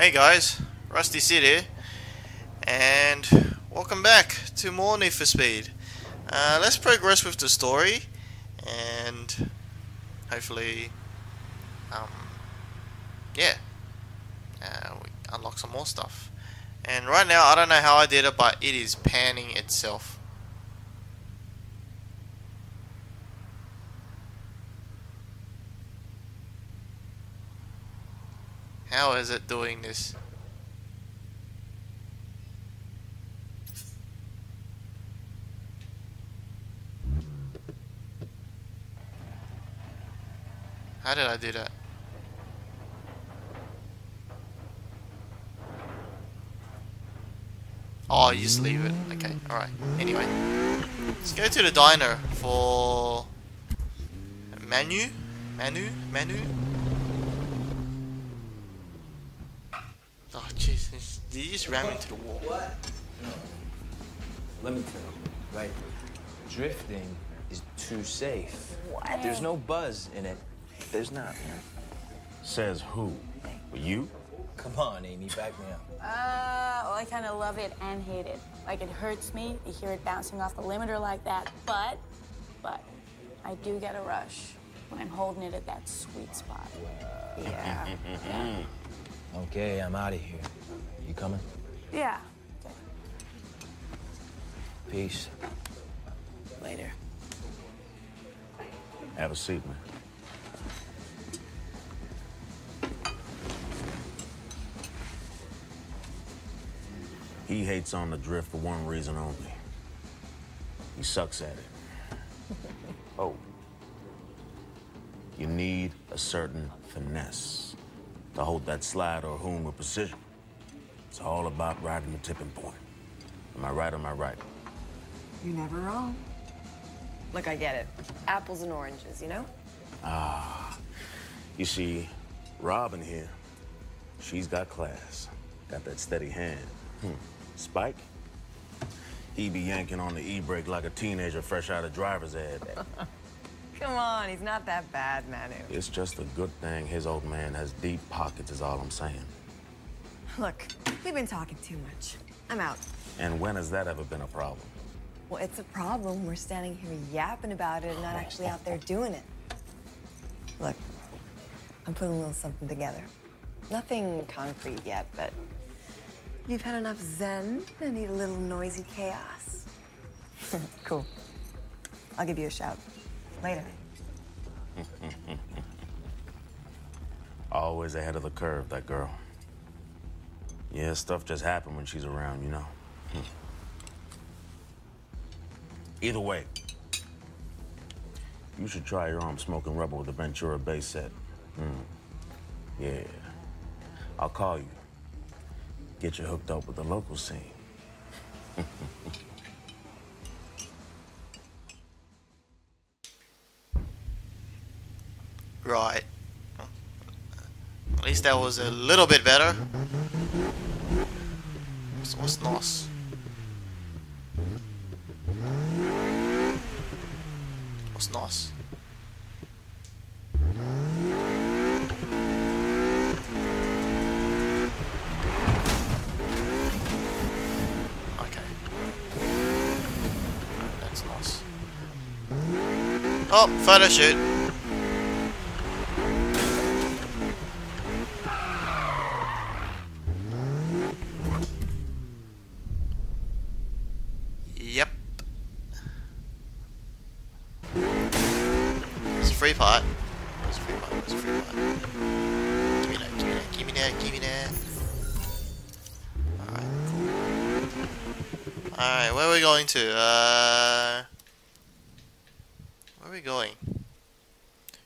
Hey guys, Rusty Cid here, and welcome back to more Need for Speed. Let's progress with the story, and hopefully, we unlock some more stuff. And right now, I don't know how I did it, but it is panning itself. How is it doing this? How did I do that? Oh, you just leave it. Okay, alright. Anyway, let's go to the diner for Manu? Oh jeez, did you just ram into the wall? What? No. Let me tell you, right? Drifting is too safe. What? There's no buzz in it. There's not, man. Says who? You? Come on, Amy, back me up. Well, I kind of love it and hate it. Like, it hurts me to hear it bouncing off the limiter like that, but I do get a rush when I'm holding it at that sweet spot. Yeah. Yeah. Okay, I'm out of here. You coming? Yeah. Peace. Later. Have a seat, man. He hates on the drift for one reason only. He sucks at it. Oh. You need a certain finesse to hold that slide or hoom with precision. It's all about riding the tipping point. Am I right or am I right? You're never wrong. Look, I get it. Apples and oranges, you know? Ah. You see, Robin here, she's got class. Got that steady hand. Spike? He be yanking on the e-brake like a teenager fresh out of driver's ed. Come on, he's not that bad, Manu. It's just a good thing his old man has deep pockets is all I'm saying. Look, we've been talking too much. I'm out. And when has that ever been a problem? Well, it's a problem. We're standing here yapping about it and not actually out there doing it. Look, I'm putting a little something together. Nothing concrete yet, but you've had enough zen and need a little noisy chaos. Cool. I'll give you a shout. Later. Always ahead of the curve, that girl. Yeah, stuff just happens when she's around, you know. Either way, you should try your arm smoking rubber with the Ventura bass set. Yeah. I'll call you. Get you hooked up with the local scene. Right. At least that was a little bit better. So what's nice? What's nice? Oh, photo shoot. Yep. It's a free part. It's a free part. It's a free part. Give me that, give me that, give me that, give me that. Alright, cool. Alright, where are we going to? Where are we going?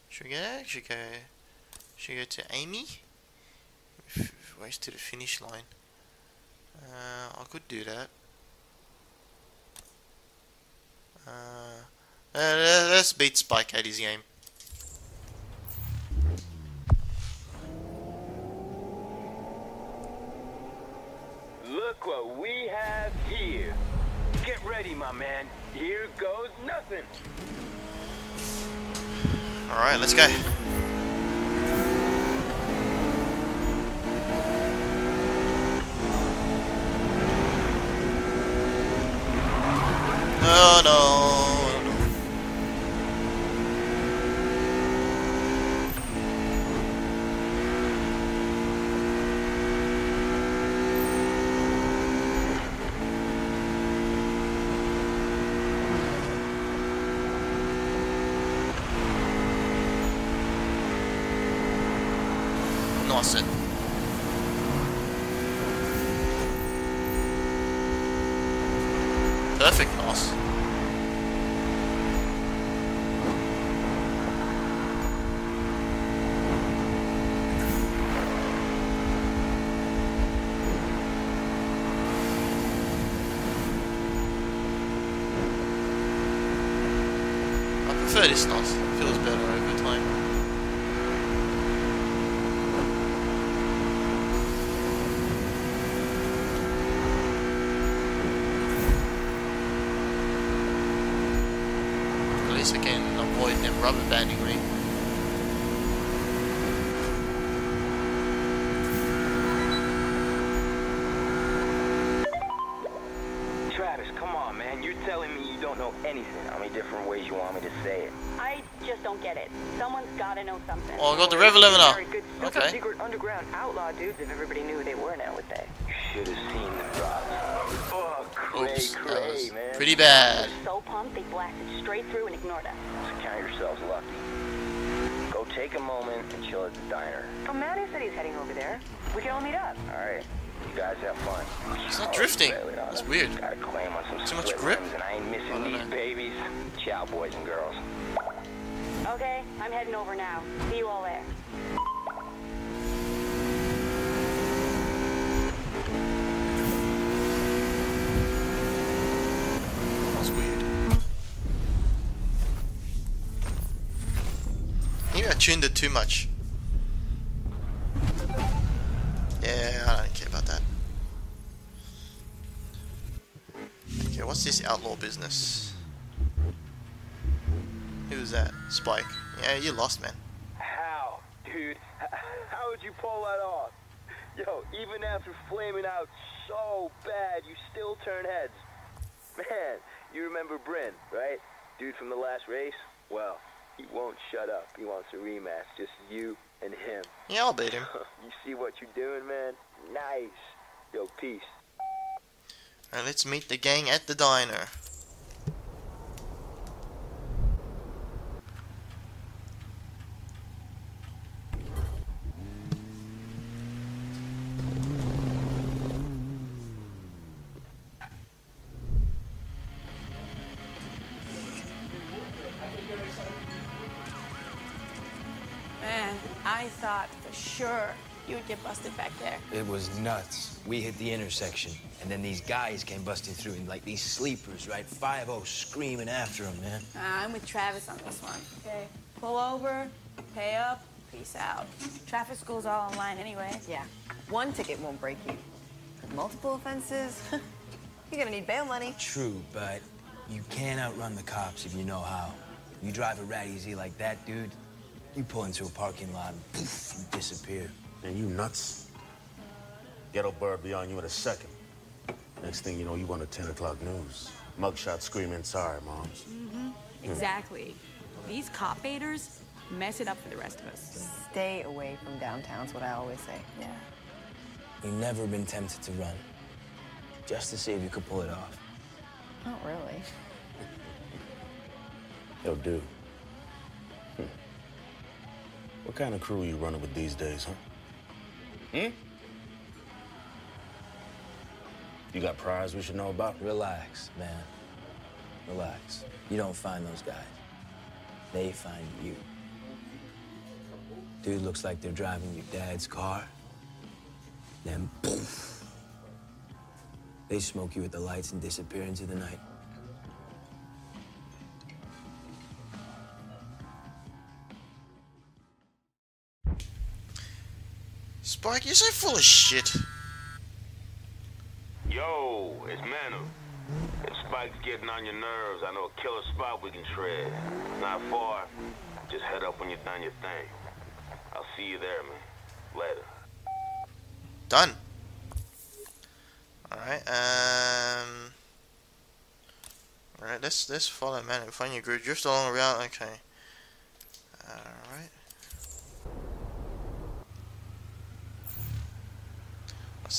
Should we go there? Should we go to Amy? Race to the finish line. I could do that. Let's beat Spike at his game. Look what we have here. Get ready, my man. Here goes nothing. Alright, let's go. across it. Perfect loss. I prefer this loss. It feels better over time. At least I can avoid them rubber banding me. Anything. How many different ways you want me to say it? I just don't get it. Someone's gotta know something. Oh, I got the Rev 11er. Okay. Secret underground outlaw dudes. If everybody knew who they were, now would they? Should have seen the drops. Oh, cray, man. Pretty bad. So pumped, they blasted straight through and ignored us. So count yourselves lucky. Go take a moment and chill at the diner. But Manny said he's heading over there. We can all meet up. All right. You guys have fun. It's not drifting. That's weird. Too much grip. And I ain't missing these babies. Ciao, boys and girls. Okay, I'm heading over now. See you all there. That's weird. Maybe I tuned it too much. Yeah, I don't care about that. Okay, what's this outlaw business? Who was that? Spike. Yeah, you lost, man. How? Dude, how would you pull that off? Yo, even after flaming out so bad, you still turn heads. Man, you remember Bryn, right? Dude from the last race? Well, he won't shut up. He wants a rematch. Just you and him. Yeah, I'll beat him. You see what you're doing, man? Nice. Yo, peace. Alright, let's meet the gang at the diner. I thought for sure you would get busted back there. It was nuts. We hit the intersection, and then these guys came busting through, and like these sleepers, right? 5-0 screaming after them, man. I'm with Travis on this one. Okay, pull over, pay up, peace out. Traffic school's all online anyway. Yeah, one ticket won't break you. Multiple offenses, you're gonna need bail money. True, but you can't outrun the cops if you know how. You drive a rat easy like that, dude. You pull into a parking lot and poof, you disappear. Man, you nuts. Ghetto bird be on you in a second. Next thing you know, you on the 10 o'clock news. Mugshot screaming, sorry, moms. Mm-hmm. Exactly. These cop baiters mess it up for the rest of us. Stay away from downtown's what I always say. Yeah. You've never been tempted to run, just to see if you could pull it off. Not really. Yo, dude. What kind of crew are you running with these days, huh? Hmm? You got priors we should know about? Relax, man. Relax. You don't find those guys. They find you. Dude looks like they're driving your dad's car. Then, poof. They smoke you with the lights and disappear into the night. Spike, you're so full of shit. Yo, it's Manu. If Spike's getting on your nerves, I know a killer spot we can tread. Not far. Just head up when you're done your thing. I'll see you there, man. Later. Done. Alright, alright, let's follow Manu. Find your group. Drift along the route. Okay. Alright. What's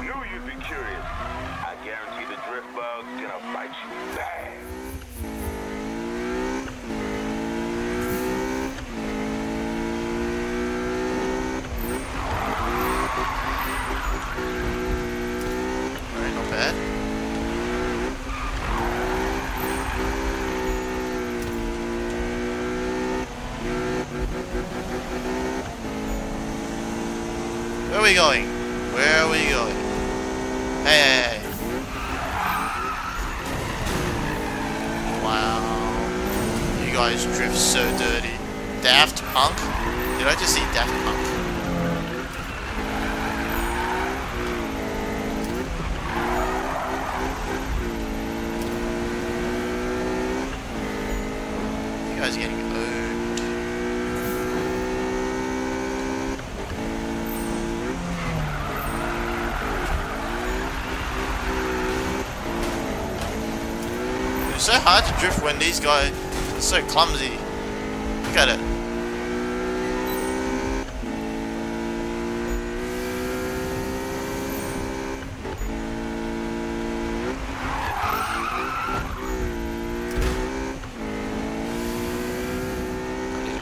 knew you'd be curious. I guarantee the drift bug's gonna bite you bad. we going? Where are we going? Hey! Wow. You guys drift so dirty. Daft Punk? Did I just see Daft Punk? You guys are getting owned. It's so hard to drift when these guys are so clumsy. Look at it.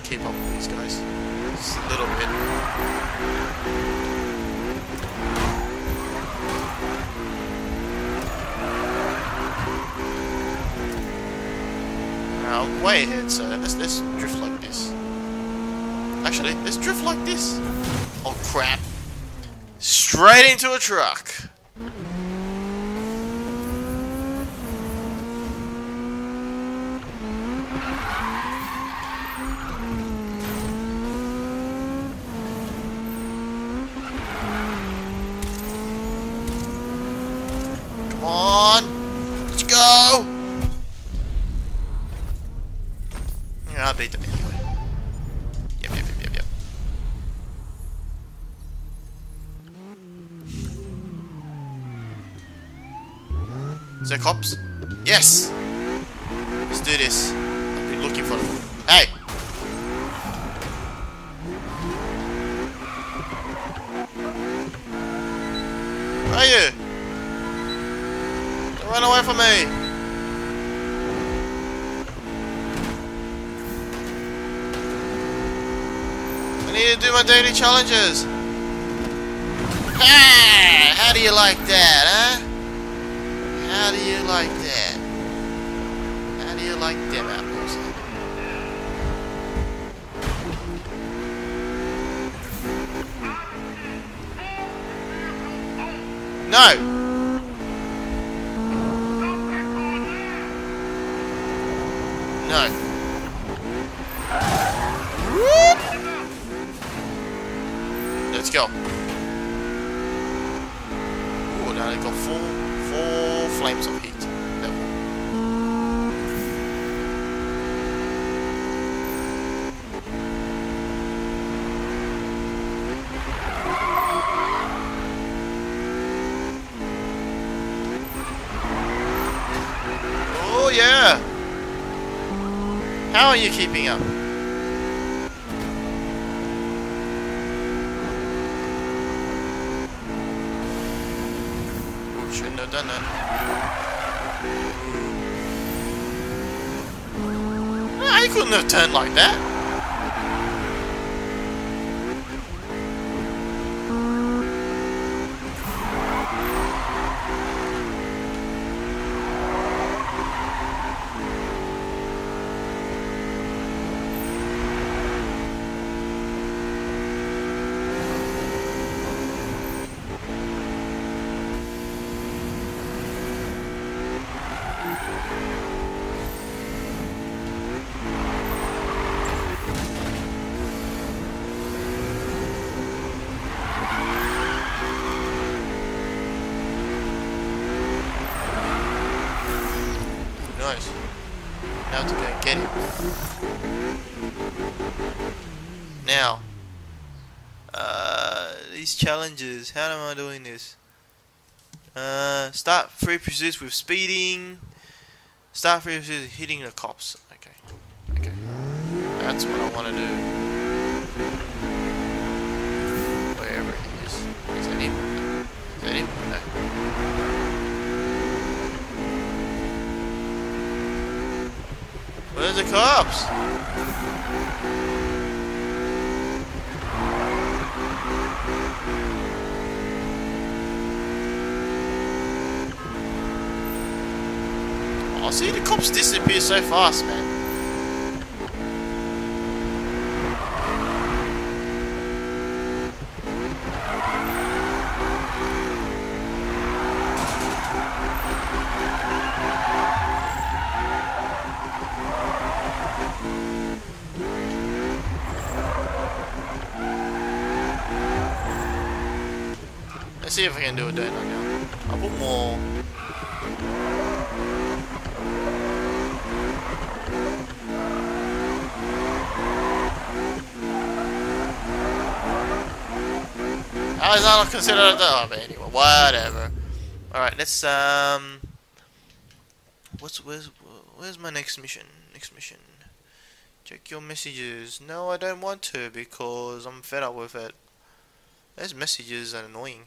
Keep up with these guys, just a little bit. Now, way ahead, so let's drift like this. Actually, let's drift like this. Oh crap! Straight into a truck. On, let's go. Yeah, I'll beat them anyway. Yep. Is there cops? Yes. Let's do this. I've been looking for them. Hey. Where are you? Run away from me! I need to do my daily challenges! Ha! How do you like that, huh? How do you like that? How do you like them apples? No! No. Whoop. Let's go. Oh, now they got four flames of heat. Oh yeah. How are you keeping up? Oh, shouldn't have done that. I couldn't have turned like that. Nice. Now to go get him. Now. These challenges. How am I doing this? Start free pursuits with speeding. Start free pursuits with hitting the cops. Okay. That's what I want to do. Wherever he is. Is that him? No. Where's the cops? Oh, see the cops disappear so fast, man. Let's see if I can do it that again. I'll put more. I was not considered that, but anyway, whatever. Alright, let's where's my next mission? Next mission. Check your messages. No, I don't want to because I'm fed up with it. Those messages are annoying.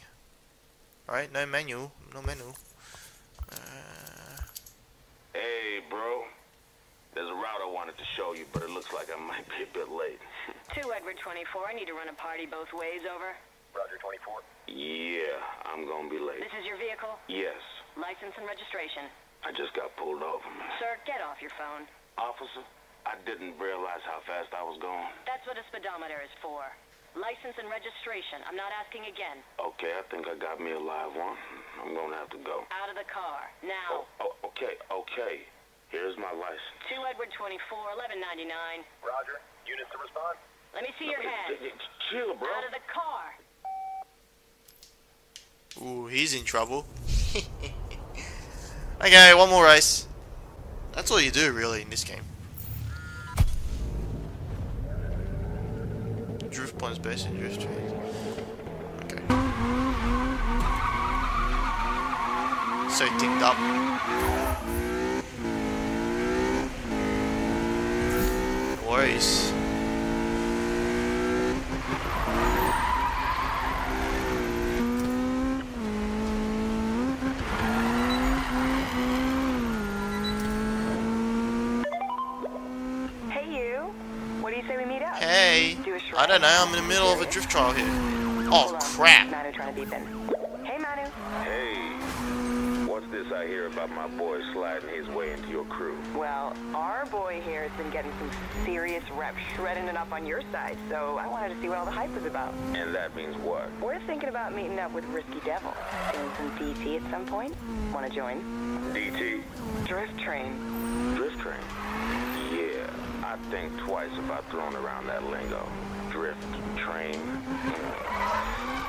Alright, no menu. No menu. Hey bro. There's a route I wanted to show you, but it looks like I might be a bit late. 2 Edward 24, I need to run a party both ways, over. Roger, 24. Yeah, I'm gonna be late. This is your vehicle? Yes. License and registration? I just got pulled over, man. Sir, get off your phone. Officer, I didn't realize how fast I was going. That's what a speedometer is for. License and registration. I'm not asking again. Okay, I think I got me a live one. I'm gonna have to go. Out of the car, now. Oh, okay. Here's my license. 2 Edward 24, 1199. Roger, units to respond? Let me see your hand. Chill, bro. Out of the car. Ooh, he's in trouble. Okay, one more race. That's all you do, really, in this game. Drift points based in drift trains. Okay. So ticked up. No worries. I don't know, I'm in the middle of a drift trial here. Oh, crap. Hey, Manu. Hey. What's this I hear about my boy sliding his way into your crew? Well, our boy here has been getting some serious rep, shredding it up on your side, so I wanted to see what all the hype was about. And that means what? We're thinking about meeting up with Risky Devil. Doing some DT at some point. Want to join? DT? Drift train. Drift train? Yeah, I think twice about throwing around that lingo. Drift train.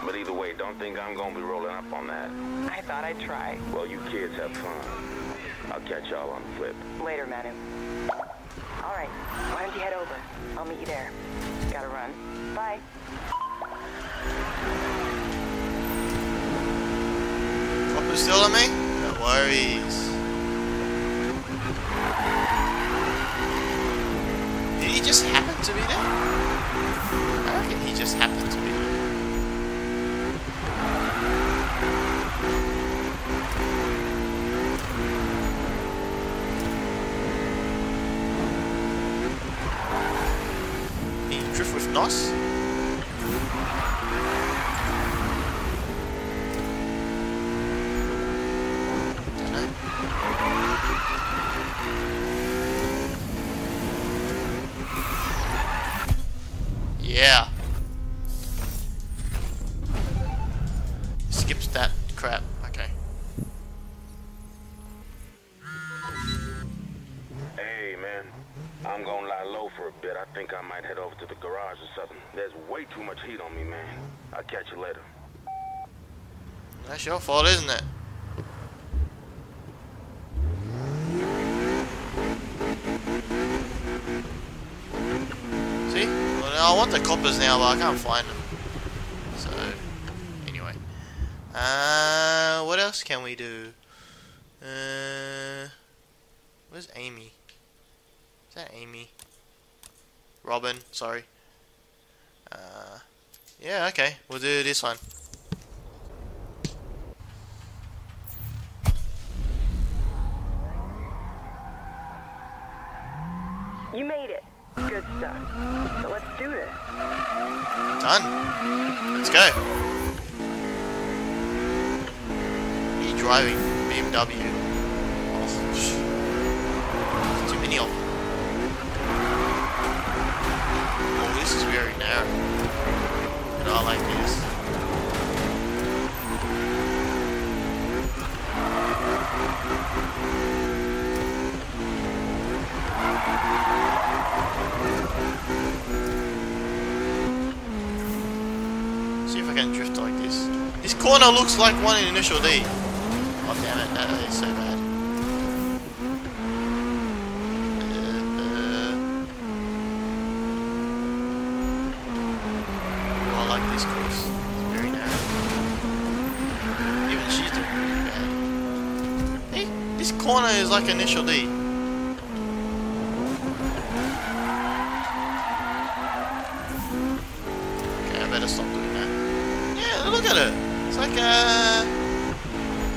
But either way, don't think I'm gonna be rolling up on that. I thought I'd try. Well, you kids have fun. I'll catch y'all on the flip. Later, Manu. Alright, why don't you head over? I'll meet you there. Gotta run. Bye. Up is still on me? No worries. Did he just happen to be there? I reckon he just happened to be. Did he drift with NOS? Yeah. Skips that crap. Okay. Hey man, I'm gonna lie low for a bit. I think I might head over to the garage or something. There's way too much heat on me, man. I'll catch you later. That's your fault, isn't it? I want the coppers now, but I can't find them. So, anyway. What else can we do? Where's Amy? Is that Amy? Robin, sorry. Yeah, okay. We'll do this one. You made it. Good stuff. So let's do this. Done. Let's go. Me driving BMW. Oh, too many of them. Oh, this is very narrow. And I like this. See if I can drift like this. This corner looks like one in Initial D. Oh damn it, that is so bad. Oh, I like this course. It's very narrow. Even she's doing really bad. Hey, this corner is like Initial D.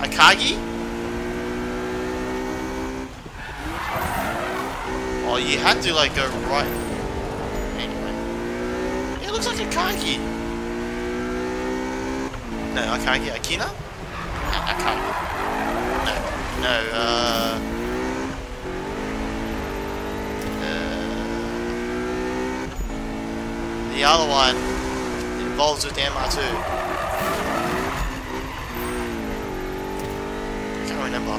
Akagi? Oh, you had to like go right. Anyway, it looks like Akagi. No, Akagi, Akina? Akagi. The other one involves with the MR2. Remember.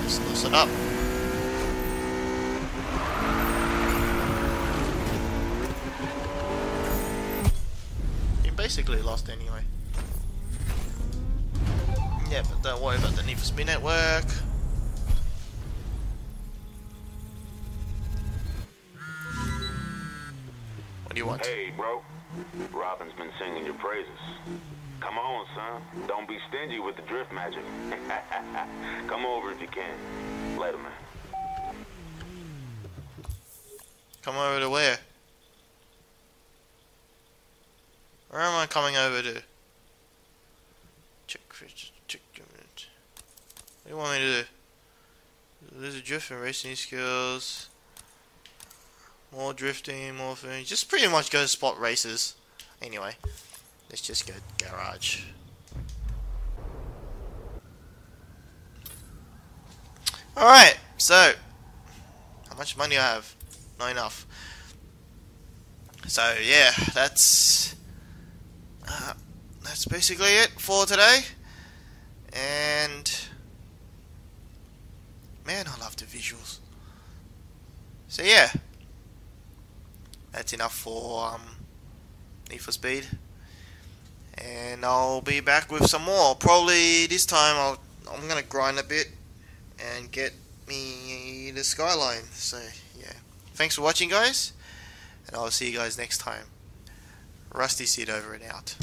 Let's loosen up. You basically lost anyway. Yeah, but don't worry about the Need for Speed network. Hey, bro. Robin's been singing your praises. Come on, son. Don't be stingy with the drift magic. Come over if you can. Later, man. Come over to where? Where am I coming over to? Check your minute. What do you want me to do? Lose a drift and racing skills. More drifting, more things. Just pretty much go spot races. Anyway, let's just go garage. Alright, so how much money I have? Not enough. So yeah, that's basically it for today. And man, I love the visuals. So yeah. That's enough for Need for Speed, and I'll be back with some more. Probably this time I'm gonna grind a bit and get me the Skyline. So yeah, thanks for watching, guys, and I'll see you guys next time. Rusty Cid over and out.